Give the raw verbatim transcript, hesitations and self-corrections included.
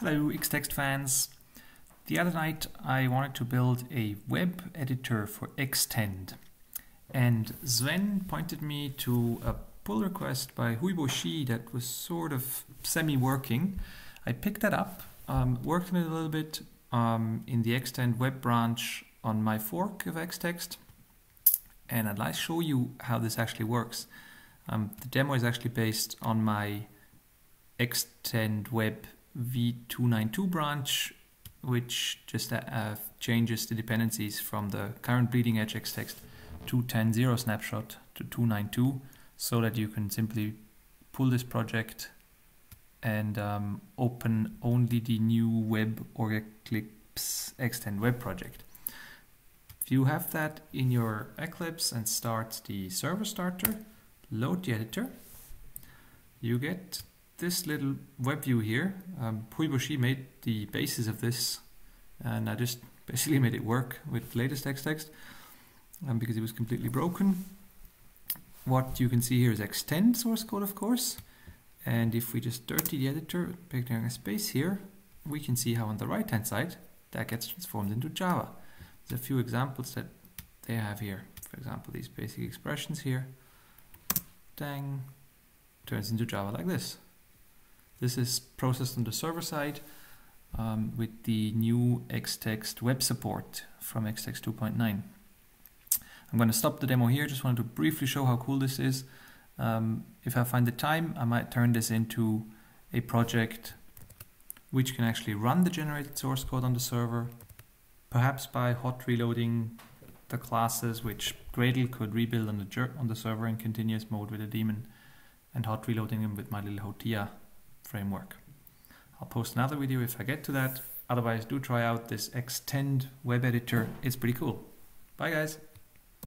Hello Xtext fans. The other night I wanted to build a web editor for Xtend, and Sven pointed me to a pull request by Huibo Shi that was sort of semi-working. I picked that up, um, worked on it a little bit um, in the Xtend web branch on my fork of Xtext, and I'd like to show you how this actually works. Um, the demo is actually based on my Xtend web v two ninety-two branch, which just uh, changes the dependencies from the current bleeding edge Xtext two ten point zero snapshot to two ninety-two, so that you can simply pull this project and um, open only the new web or Eclipse Xtend web project. If you have that in your Eclipse and start the server starter, load the editor, you get this little web view here. um, Puy Boshi made the basis of this, and I just basically made it work with latest Xtext um, because it was completely broken. What you can see here is Xtend source code, of course, and if we just dirty the editor, picking a space here, we can see how on the right hand side that gets transformed into Java. There's a few examples that they have here, for example these basic expressions here, dang, turns into Java like this. This is processed on the server side um, with the new Xtext web support from Xtext two point nine. I'm going to stop the demo here. Just wanted to briefly show how cool this is. Um, if I find the time, I might turn this into a project which can actually run the generated source code on the server, perhaps by hot reloading the classes, which Gradle could rebuild on the, on the server in continuous mode with a daemon, and hot reloading them with my little HoTea framework. I'll post another video if I get to that. Otherwise, do try out this Xtend web editor. It's pretty cool. Bye guys.